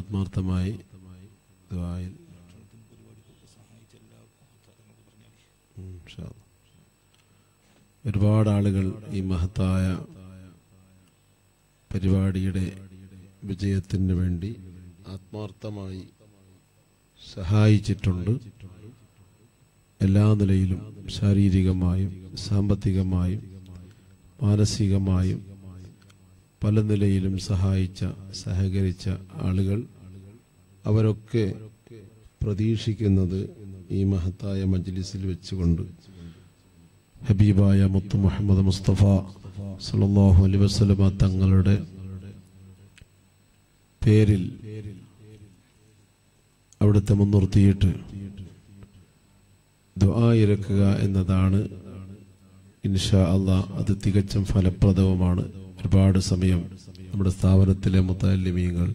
ആത്മാർത്ഥമായി ദുആയിൽ ഒരുപാട് ആളുകൾ ഈ മഹത്തായ പരിപാടിയുടെ വിജയത്തിന് വേണ്ടി ആത്മാർത്ഥമായി സഹായിച്ചിട്ടുണ്ട്. എല്ലാ നിലയിലും ശാരീരികമായും സാമ്പത്തികമായും മാനസികമായും പല നിലയിലും സഹായിച്ച സഹകരിച്ച ആളുകൾ അവരൊക്കെ പ്രതീക്ഷിക്കുന്നത് ഈ മഹത്തായ മജ്ലിസിൽ വെച്ചുകൊണ്ട് ഹബീബായ മുത്തു മുഹമ്മദ് മുസ്തഫ സല്ലല്ലാഹു അലൈഹി വസല്ലമ തങ്ങളുടെ പേരിൽ അവിടുത്തെ മുൻനിർത്തിയിട്ട് ദുആ ഇറക്കുക എന്നതാണ്. ഇൻഷാ അല്ലാഹ് അത് തികച്ചും ഫലപ്രദവുമാണ്. ഒരുപാട് സമയം നമ്മുടെ സ്ഥാപനത്തിലെ മുത്തഅല്ലിമീങ്ങൾ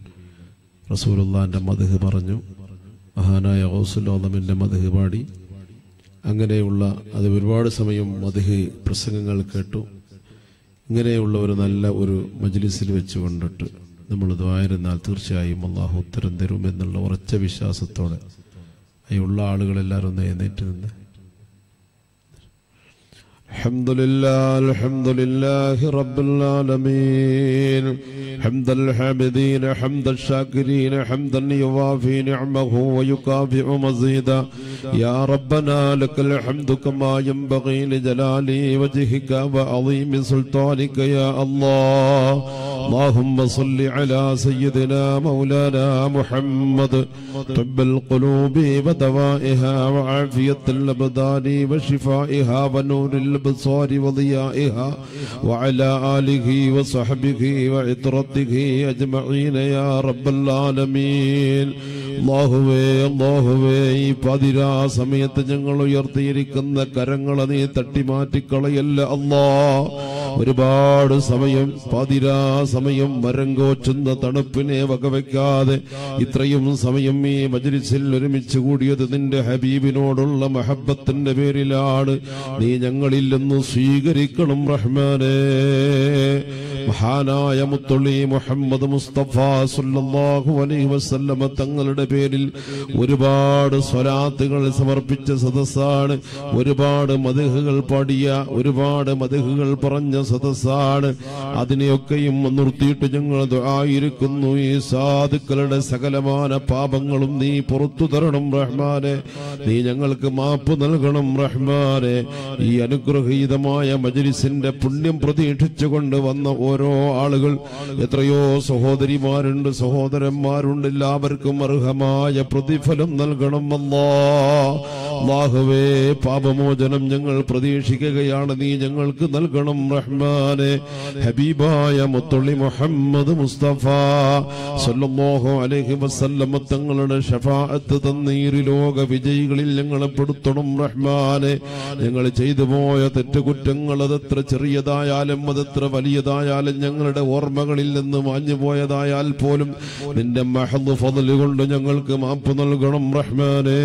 റസൂലുള്ളാഹിന്റെ മദ്ഹ് പറഞ്ഞു, മഹാനായ ഗൗസുൽ ആലമിന്റെ മദ്ഹ് പാടി, അങ്ങനെയുള്ള അത് ഒരുപാട് സമയം മദ്ഹ് പ്രസംഗങ്ങൾ കേട്ടു. ഇങ്ങനെയുള്ള ഒരു നല്ല ഒരു മജ്ലിസിൽ വെച്ച് കൊണ്ടിട്ട് നമ്മൾ ദുആയിരുന്നാൽ തീർച്ചയായും അള്ളാഹു ഉത്തരം തരും എന്നുള്ള ഉറച്ച വിശ്വാസത്തോടെ അതിലുള്ള ആളുകളെല്ലാവരും ഒന്ന് എഴുന്നേറ്റ് നിന്ന് الحمد لله الحمد لله رب العالمين حمد الحامدين حمد الشاكرين حمدا يوافي نعمه ويكافئ مزيدا يا ربنا لك الحمد كما ينبغي لجلال وجهك وعظيم سلطانك يا الله اللهم صل على سيدنا مولانا محمد طب القلوب ودوائها وعافية الأبدان وشفائها ونور البصار وضيائها وعلى آله وصحبه وعطرته أجمعين يا رب العالمين അല്ലാഹുവേ ഈ പതിരാ സമയത്ത് ഞങ്ങൾ ഉയർത്തിയിരിക്കുന്ന കരങ്ങൾ നീ തട്ടിമാറ്റിക്കളയല്ല അല്ലാ. ഒരുപാട് സമയം പതിരാ സമയം വരങ്കോച്ചുന്ന തണുപ്പിനെ വകവെക്കാതെ ഇത്രയും സമയം ഈ മജ്ലിസിൽ ഒരുമിച്ച് കൂടിയത് നിന്റെ ഹബീബിനോടുള്ള മഹബത്തിന്റെ പേരിലാണ്. നീ ഞങ്ങളില്ലെന്ന് സ്വീകരിക്കണം റഹ്മാനേ. മഹാനായ മുത്തുള്ളി മുഹമ്മദ് മുസ്തഫ സല്ലല്ലാഹു അലൈഹി വസല്ലമ തങ്ങളുടെ പേരിൽ ഒരുപാട് സ്വലാത്തുകൾ സമർപ്പിച്ച സദസ്സാണ്, ഒരുപാട് മദ്ഹുകൾ പാടിയ ഒരുപാട് മദ്ഹുകൾ പറഞ്ഞ സദസ്സാണ്. അതിനെയൊക്കെയും നിർത്തിയിട്ട് ഞങ്ങൾ ദുആയിരിക്കുന്നു. ഈ സാധുക്കളുടെ സകലമാന പാപങ്ങളും നീ പുറത്തു തരണം റഹ്മാനെ. നീ ഞങ്ങൾക്ക് മാപ്പ് നൽകണം റഹ്മാനെ. ഈ അനുഗ്രഹീതമായ മജ്ലിസിന്റെ പുണ്യം പ്രതീക്ഷിച്ചുകൊണ്ട് വന്ന ഓരോ ആളുകൾ, എത്രയോ സഹോദരിമാരുണ്ട് സഹോദരന്മാരുണ്ട്, എല്ലാവർക്കും അർഹമായ പ്രതിഫലം നൽകണം അല്ലാഹുവേ. പാപമോചനം ഞങ്ങൾ പ്രതീക്ഷിക്കുകയാണ്, നീ ഞങ്ങൾക്ക് നൽകണം റഹ്മാനെ. ഹബീബായ മുത്തുള്ളി മുഹമ്മദ് മുസ്തഫ സല്ലല്ലാഹു അലൈഹി വസല്ലമ തങ്ങളുടെ ശഫാഅത്ത് തന്നീർ ലോക വിജയികളിൽ ഞങ്ങളെ പെടുത്തണം റഹ്മാനെ. ഞങ്ങൾ ചെയ്തു പോയ തെറ്റുകുറ്റങ്ങൾ അതെത്ര ചെറിയതായാലും അതെത്ര വലിയതായാലും ഞങ്ങളുടെ ഓർമ്മകളിൽ നിന്ന് മാഞ്ഞു പോയതായാൽ പോലും നിന്റെ മഹദ് ഫള് കൊണ്ട് ഞങ്ങൾക്ക് മാപ്പ് നൽകണം റഹ്മാനേ.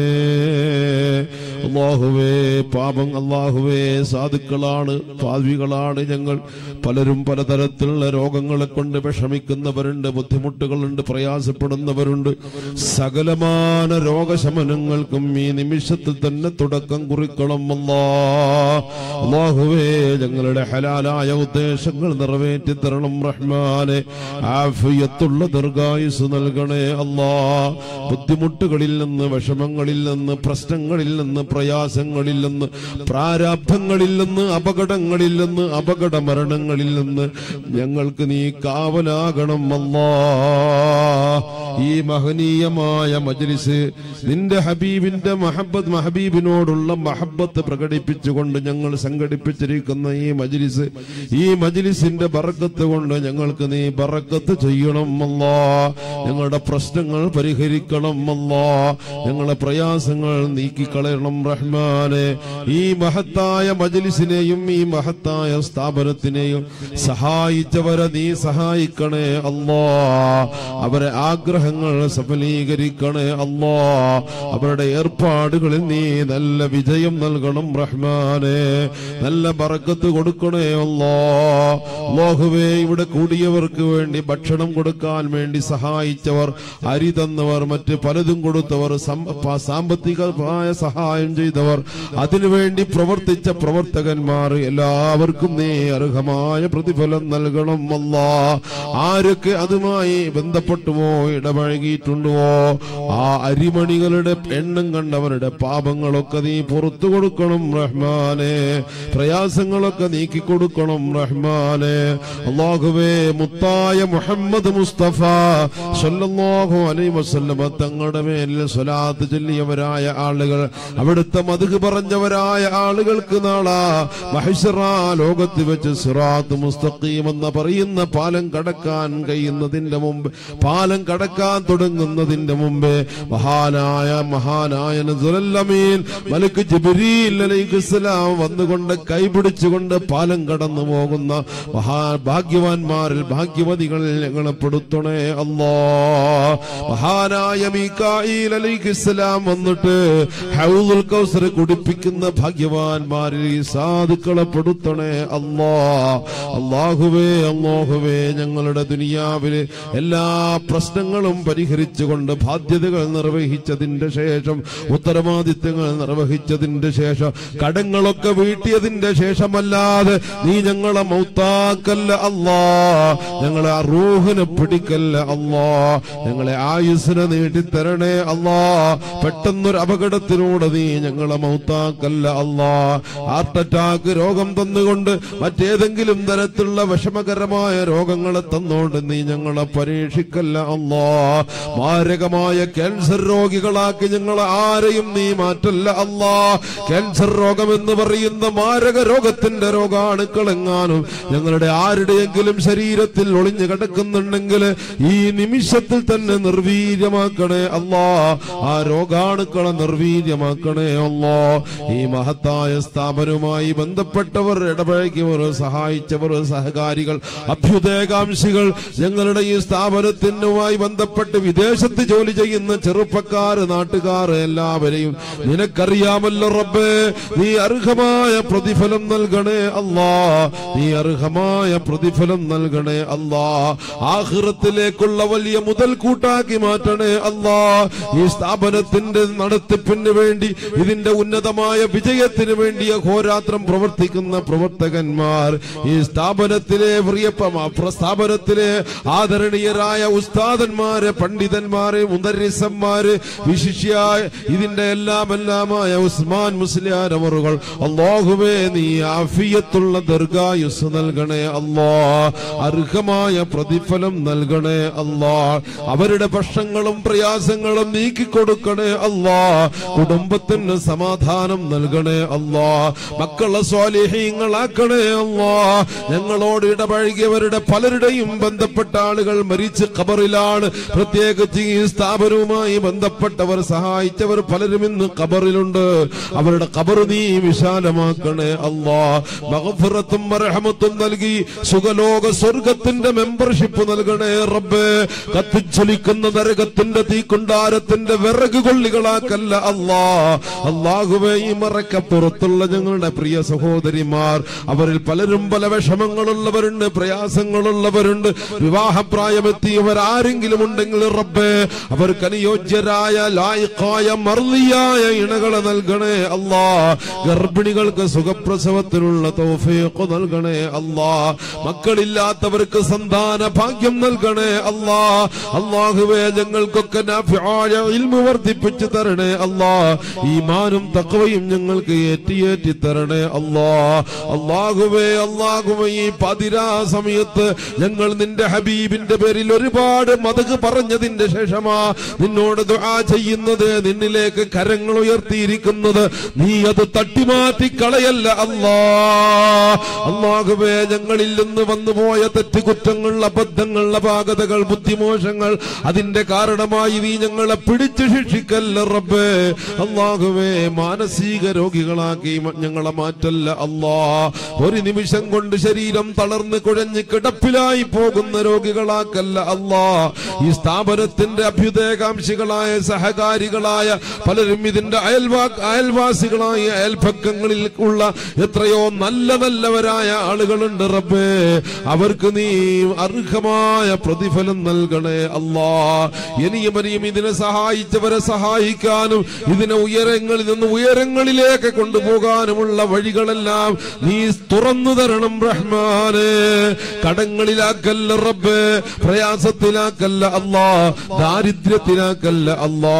അല്ലാഹുവേ പാപം അല്ലാഹുവേ സാധുക്കളാണ് പാപികളാണ് ഞങ്ങൾ. പലരും പലതരത്തിലുള്ള രോഗങ്ങളെ കൊണ്ട് വിഷമിക്കുന്നവരുണ്ട്, ബുദ്ധിമുട്ടുകളുണ്ട്, പ്രയാസപ്പെടുന്നവരുണ്ട്. സകലമാന രോഗശമനങ്ങൾക്കും ഈ നിമിഷത്തിൽ തന്നെ തുടക്കം കുറിക്കണം അല്ലാഹുവേ. ഞങ്ങളുടെ ഹലാലായ ഉദ്ദേശങ്ങൾ നിറവേറ്റി ണം റഹ്മാനെ. ആഫിയത്തുള്ള ദീർഘായുസ് നൽകണേ അല്ലാഹ്. ബുദ്ധിമുട്ടുകളിൽ നിന്ന് വിഷമങ്ങളിൽ നിന്ന് പ്രശ്നങ്ങളിൽ നിന്ന് പ്രയാസങ്ങളിൽ നിന്ന് പ്രാരാബ്ധങ്ങളിൽ നിന്ന് അപകടങ്ങളിൽ നിന്ന് അപകട മരണങ്ങളിൽ നിന്ന് ഞങ്ങൾക്ക് നീ കാവലാകണം അല്ലാഹ്. ഈ മഹനീയമായ മജ്ലിസ് നിന്റെ ഹബീബിന്റെ മഹബത്ത് ഹബീബിനോടുള്ള മഹബത്ത് പ്രകടിപ്പിച്ചുകൊണ്ട് ഞങ്ങൾ സംഘടിപ്പിച്ചിരിക്കുന്ന ഈ മജ്ലിസിന്റെ ബർക്കത്ത് കൊണ്ട് ഞങ്ങൾക്ക് നീ ബർക്കത്ത് ചെയ്യണം അല്ലാഹ്. ഞങ്ങളുടെ പ്രശ്നങ്ങൾ പരിഹരിക്കണം അല്ലാഹ്. ഞങ്ങളുടെ പ്രയാസങ്ങൾ നീക്കിക്കളയണം റഹ്മാനെ. ഈ മഹത്തായ മജ്ലിസിനെയും ഈ മഹത്തായ സ്ഥാപനത്തിനെയും സഹായിച്ചവരെ നീ സഹായിക്കണേ അല്ലാഹ്. അവരെ ആഗ്രഹം ആഗ്രഹങ്ങൾ സഫലീകരിക്കണേ അല്ലാ. അവരുടെ ഏർപ്പാടുകളിൽ നീ നല്ല വിജയം നൽകണം റഹ്മാനേ, നല്ല ബറക്കത്ത് കൊടുക്കണേ അല്ലാ. അല്ലാഹുവേ, ഇവിടെ കൂടിയവർക്ക് വേണ്ടി ഭക്ഷണം കൊടുക്കാൻ വേണ്ടി സഹായിച്ചവർ, അരി തന്നവർ, മറ്റ് പലതും കൊടുത്തവർ, സാമ്പത്തികമായ സഹായം ചെയ്തവർ, അതിനുവേണ്ടി പ്രവർത്തിച്ച പ്രവർത്തകന്മാർ എല്ലാവർക്കും നീ അർഹമായ പ്രതിഫലം നൽകണം അല്ലാ. ആരൊക്കെ അതുമായി ബന്ധപ്പെട്ടുമോ ഇടപഴകിയിട്ടുണ്ടോ ആ അരിമണികളുടെ എണ്ണം കണ്ടവരുടെ പാപങ്ങളൊക്കെ നീ പുറത്തു കൊടുക്കണം റഹ്മാനെ, പ്രയാസങ്ങളൊക്കെ നീക്കിക്കൊടുക്കണം റഹ്മാനെ. അല്ലാഹുവേ, മുത്തായ മുഹമ്മദ് മുസ്തഫ സല്ലല്ലാഹു അലൈഹി വസല്ലമ തങ്ങളുടെ മേൽ സ്വലാത്ത് ചൊല്ലിയവരായ ആളുകൾ, അവിടുത്തെ മദ്ഹ് പറഞ്ഞവരായ ആളുകൾക്ക് നാളെ മഹ്ശറാ ലോകത്ത് വെച്ച് സിറാത്ത് മുസ്തഖീം എന്ന് പറയുന്ന പാലം കടക്കാൻ കഴിയുന്നതിന്റെ മുമ്പ്, പാലം കടക്കാൻ തുടങ്ങുന്നതിന്റെ മുമ്പേ മഹാനായ നസറുൽ അമീൻ മലക്ക് ജിബ്രീൽ അലൈഹിസ്സലാം വന്നുകൊണ്ട് കൈപിടിച്ചുകൊണ്ട് പാലം കടന്നു പോകുന്ന മഹാഭാഗ്യവാന്മാരിൽ ഭാഗ്യവതികളിൽ ഞങ്ങളെ പെടുത്തണേ അല്ലാ. മഹാനായ മീകായിൽ അലൈഹിസ്സലാം വന്നിട്ട് ഹൗദുൽ കൗസർ കുടിപ്പിക്കുന്ന ഭാഗ്യവാന്മാരിൽ സാധുക്കളെ പെടുത്തണേ അല്ലാ. അല്ലാഹുവേ, ഞങ്ങളുടെ ദുനിയാവിലെ എല്ലാ പ്രശ്നങ്ങളും പരിഹരിച്ചുകൊണ്ട് ബാധ്യതകൾ നിർവഹിച്ചതിന്റെ ശേഷം, ഉത്തരവാദിത്തങ്ങൾ നിർവഹിച്ചതിന്റെ ശേഷം, കടങ്ങളൊക്കെ വീട്ടിയതിന്റെ ശേഷമല്ലാതെ നീ ഞങ്ങളെ മൗത്താക്കല്ല അല്ലാ, ഞങ്ങളെ റൂഹിനെ പിടിക്കല്ല അല്ലാ, ഞങ്ങളെ ആയുസ്സിനെ നീട്ടിത്തരണേ അല്ലാ. പെട്ടെന്നൊരു അപകടത്തിലൂടെ നീ ഞങ്ങളെ മൗത്താക്കല്ല അല്ലാ. ഹാർട്ട് അറ്റാക്ക് രോഗം തന്നുകൊണ്ട്, മറ്റേതെങ്കിലും തരത്തിലുള്ള വിഷമകരമായ രോഗങ്ങളെ തന്നുകൊണ്ട് നീ ഞങ്ങളെ പരീക്ഷിക്കല്ല അല്ലാ. മാരകമായ ക്യാൻസർ രോഗികളാക്കി ഞങ്ങളെ ആരെയും നീ മാറ്റല്ല അല്ലാ. ക്യാൻസർ രോഗമെന്ന് പറയുന്ന മാരക രോഗത്തിന്റെ രോഗാണുക്കളെങ്ങാനും ഞങ്ങളുടെ ആരുടെയെങ്കിലും ശരീരത്തിൽ ഒളിഞ്ഞു കിടക്കുന്നുണ്ടെങ്കിൽ ഈ നിമിഷത്തിൽ തന്നെ നിർവീര്യമാക്കണേ അല്ലാ. ആ രോഗാണുക്കളെ നിർവീര്യമാക്കണേ അല്ലാ. ഈ മഹത്തായ സ്ഥാപനവുമായി ബന്ധപ്പെട്ടവർ, ഇടപഴകിയവർ, സഹായിച്ചവർ, സഹകാരികൾ, അഭ്യുദയകാംക്ഷികൾ, ഞങ്ങളുടെ ഈ സ്ഥാപനത്തിനുമായി ബന്ധപ്പെട്ട് വിദേശത്ത് ജോലി ചെയ്യുന്ന ചെറുപ്പക്കാര്, നാട്ടുകാർ എല്ലാവരെയും നിനക്കറിയാമല്ലോ റബ്ബേ, നീ അർഹമായ പ്രതിഫലം നൽകണേ അല്ലാ, നീ അർഹമായ പ്രതിഫലം നൽകണേ അല്ലാ. ആഖിറത്തിലേക്കുള്ള വലിയ മുതൽ കൂട്ടാക്കി മാറ്റണേ അല്ലാ. ഈ സ്ഥാപനത്തിന്റെ നടത്തിപ്പിന് വേണ്ടി, ഇതിന്റെ ഉന്നതമായ വിജയത്തിന് വേണ്ടി അഹോരാത്രം പ്രവർത്തിക്കുന്ന പ്രവർത്തകന്മാർ, ഈ സ്ഥാപനത്തിലെ സ്ഥാപനത്തിലെ ആദരണീയരായ ഉസ്താദന്മാരെ, പണ്ഡിതന്മാരെ, മുദരിസന്മാര്, വിശിഷ്യ ഇതിന്റെ എല്ലാമായ ഉസ്മാൻ മുസ്ലിയാർ അവറുകൾ, അല്ലാഹുവേ, നീ ആഫിയത്തുള്ള ദീർഘായുസ് നൽകണേ അല്ലാ, അർഹമായ പ്രതിഫലം നൽകണേ അല്ലാ. അവരുടെ പ്രശ്നങ്ങളും പ്രയാസങ്ങളും നീക്കിക്കൊടുക്കണേ അല്ലാ. കുടുംബത്തിന് സമാധാനം നൽകണേ അല്ലാ. മക്കളെ സ്വാലിഹീങ്ങളാക്കണേ അല്ലാ. ഞങ്ങളോട് ഇടപഴകിയവരുടെ പലരുടെയും ബന്ധപ്പെട്ട ആളുകൾ മരിച്ച് ഖബറിലാണ്. പ്രത്യേകിച്ച് ഈ സ്ഥാപനവുമായി ബന്ധപ്പെട്ടവർ, സഹായിച്ചവർ പലരും ഇന്ന് ഖബറിലുണ്ട്. അവരുടെ ഖബർ നീ വിശാലമാക്കണേ അല്ലാ. മഗ്ഫിറത്തും റഹ്മത്തും നൽകി സുഖലോക സ്വർഗത്തിന്റെ മെമ്പർഷിപ്പ് നൽകണേ റബ്ബേ. കത്തിച്ചൊലിക്കുന്ന നരകത്തിന്റെ തീക്കുണ്ടാരത്തിന്റെ വിറക് കൊള്ളികളാക്കല്ല അല്ലാ. അല്ലാഹുവേ, ഈ മറക്കപ്പുറത്തുള്ള ഞങ്ങളുടെ പ്രിയ സഹോദരിമാർ, അവരിൽ പലരും പല വിഷമങ്ങളുള്ളവരുണ്ട്, പ്രയാസങ്ങളുള്ളവരുണ്ട്. വിവാഹപ്രായമെത്തിയവരാരെങ്കിലും ഉണ്ടെങ്കിൽ റബ്ബേ, അവർക്ക് അനുയോജ്യരായ ലായിഖായ മർദിയായ ഇണകളെ നൽകണേ അല്ലാ. ഗർഭിണികൾക്ക് സുഖപ്രസവത്തിനുള്ള തൗഫീഖ് നൽകണേ അല്ലാ. മക്കളില്ലാത്തവർക്ക് സന്താന ഭാഗ്യം നൽകണേ അല്ലാ. അല്ലാഹുവേ, ഞങ്ങൾക്കൊക്കെ നാഫിആയ ഇൽമു വർദ്ധിപ്പിച്ചു തരണേ അല്ലാ. ഈമാനും തഖ്വയും ഞങ്ങൾക്ക് ഏറ്റിയേറ്റി തരണേ അല്ലാ. അല്ലാഹുവേ, ഈ പതിരാ സമയത്ത് ഞങ്ങൾ നിന്റെ ഹബീബിന്റെ പേരിൽ ഒരുപാട് മദ്ഹ് പറഞ്ഞതിന്റെ ശേഷമാ നിന്നോട് ദുആ ചെയ്യുന്നത്, നിന്നിലേക്ക് കരങ്ങൾ ഉയർത്തിയിരിക്കുന്നത്. നീ അത് തട്ടിമാറ്റി കളയല്ല അല്ലാ. അല്ലാഹുവേ, ഞങ്ങളിൽ നിന്ന് വന്നുപോയ തെറ്റുകുറ്റങ്ങൾ, അബദ്ധങ്ങൾ, അപാകതകൾ, ബുദ്ധിമോശങ്ങൾ, അതിന്റെ കാരണമായി നീ ഞങ്ങളെ പിടിച്ചു ശിക്ഷിക്കല്ല റബ്ബേ. അല്ലാഹുവേ, മാനസിക രോഗികളാക്കി ഞങ്ങളെ മാറ്റല്ല അല്ലാ. ഒരു നിമിഷം കൊണ്ട് ശരീരം തളർന്ന് കുഴഞ്ഞ് കിടപ്പിലായി പോകുന്ന രോഗികളാക്കല്ല അല്ലാ. ഈ ഈ സ്ഥാപനത്തിന്റെ അഭ്യുദയകാംക്ഷികളായ സഹകാരികളായ പലരും ഇതിന്റെ അയൽവാസികളായ അയൽപക്കങ്ങളിൽ ഉള്ള എത്രയോ നല്ല നല്ലവരായ ആളുകളുണ്ട് റബ്ബേ. അവർക്ക് നീ അർഹമായ പ്രതിഫലം നൽകണേ അല്ലാ. ഇനിയും ഇനിയും ഇതിനെ സഹായിച്ചവരെ സഹായിക്കാനും ഇതിനെ ഉയരങ്ങളിൽ നിന്ന് ഉയരങ്ങളിലേക്ക് കൊണ്ടുപോകാനുമുള്ള വഴികളെല്ലാം നീ തുറന്നു തരണം റഹ്മാനേ. കടങ്ങളിലാക്കല്ല റബ്ബേ, പ്രയാസത്തിലാക്കല്ല അല്ലാ, ദാരിദ്ര്യത്തിലാക്കല്ല അല്ലാ.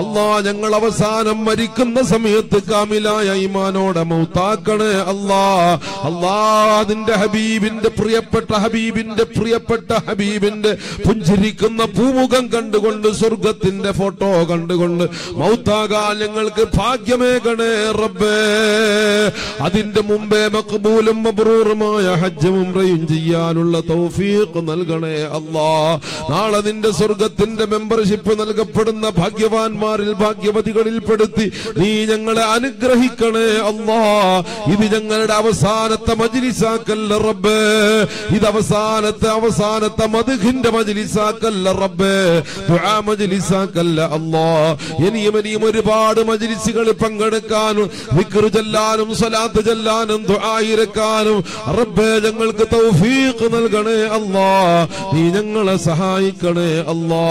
അല്ലാ, ഞങ്ങൾ അവസാനം മരിക്കുന്ന സമയത്ത് കാമിലായ ഈമാനോടെ മൗത്താക്കണേ അല്ലാ. അല്ലാ, നിന്റെ ഹബീബിന്റെ പ്രിയപ്പെട്ട ഹബീബിന്റെ പുഞ്ചിരിക്കുന്ന പൂമുഖം കണ്ടുകൊണ്ട് സ്വർഗത്തിന്റെ ഫോട്ടോ കണ്ടുകൊണ്ട് മൗത്താകാൻ ഞങ്ങൾക്ക് ഭാഗ്യമേകണേ റബ്ബേ. അതിന്റെ മുമ്പേ മഖ്ബൂലും മബ്റൂറുമായ ഹജ്ജും ഉംറയും ചെയ്യാനുള്ള തൗഫീഖ് നൽകണേ അല്ലാ. നാളെ നിന്റെ സ്വർഗത്തിന്റെ മെമ്പർഷിപ്പ് നൽകപ്പെടുന്ന ഭാഗ്യവാന്മാരിൽ ഭാഗ്യവതികളിൽ പെടുത്തി നീ ഞങ്ങളെ അനുഗ്രഹിക്കണേ അല്ലാ. ഇത് ഞങ്ങളുടെ അവസാനത്തെ മജ്‌ലിസാക്കല്ല റബ്ബേ, ഇത് അവസാനത്തെ മദ്ഹിന്റെ മജ്‌ലിസാക്കല്ല റബ്ബേ, ദുആ മജ്‌ലിസാക്കല്ല അല്ലാ. ഇനിയും ഒരുപാട് മജ്‌ലിസുകൾ പങ്കെടുക്കാനും ദിക്ർ ചൊല്ലാനും സ്വലാത്ത് ചൊല്ലാനും ദുആ ഇരക്കാനും റബ്ബേ ഞങ്ങൾക്ക് തൗഫീഖ് നൽകണേ അല്ലാ. നീ ഞങ്ങളെ സഹായിക്കണേ അല്ലാ.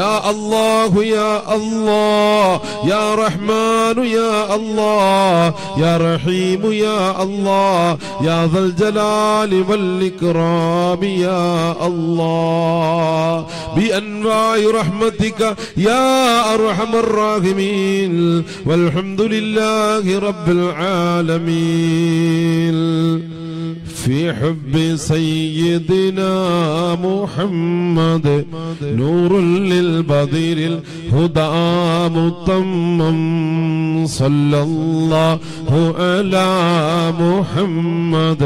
യാ അല്ലാഹു യാ അല്ലാഹ്, യാ റഹ്മാനു യാ അല്ലാഹ്, യാ റഹീമു യാ അല്ലാഹ്, യാ ദൽ ജലാലി വൽ ഇക്റാമി യാ അല്ലാഹ് ബിഅൻവാഇ റഹ്മതിക യാ അർഹമർ റഹീമീൻ. വൽഹംദുലില്ലാഹി റബ്ബിൽ ആലമീൻ. في حب سيدنا محمد نور للبدر الهدى متمم. صلى الله على محمد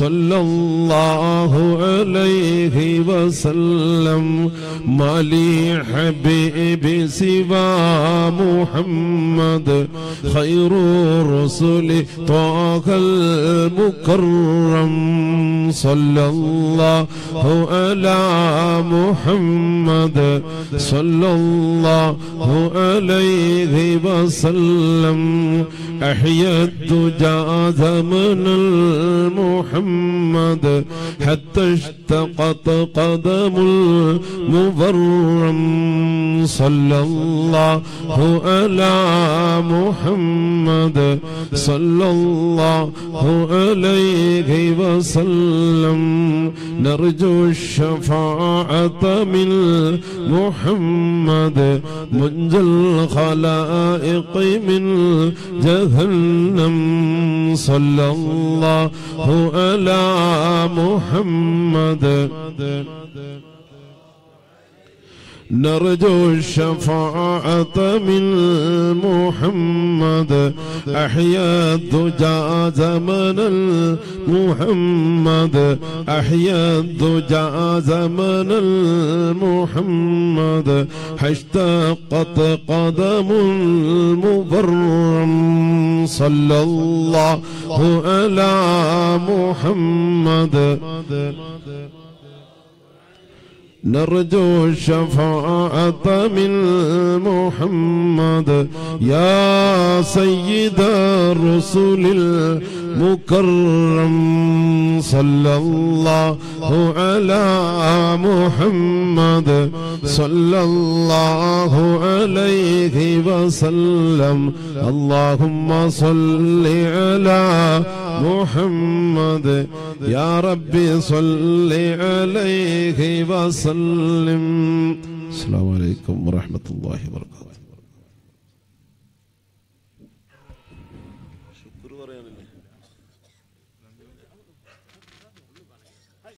صلى الله عليه وسلم. ما لي حبيب سوى محمد خير الرسل طه المكرم. صلى الله على محمد صلى الله عليه وسلم. أحيا الدجى زمن المحمد حتى اشتقت قدم المبرم. صلى الله على محمد صلى الله عليه وسلم. نرجو الشفاعة من محمد منجى الخلائق من جهنم. صلى الله على محمد. نرجو الشفاعة من محمد. أحيا الدجى زمن المحمد. أحيا الدجى زمن المحمد حشتقت قدم المبرم. صلى الله على محمد. نرجو الشفاعة من محمد يا سيد الرسل المكرم. صلى الله على محمد صلى الله عليه وسلم. اللهم صل على محمد يا ربي صل عليه وسلم. السلام عليكم ورحمة الله وبركاته.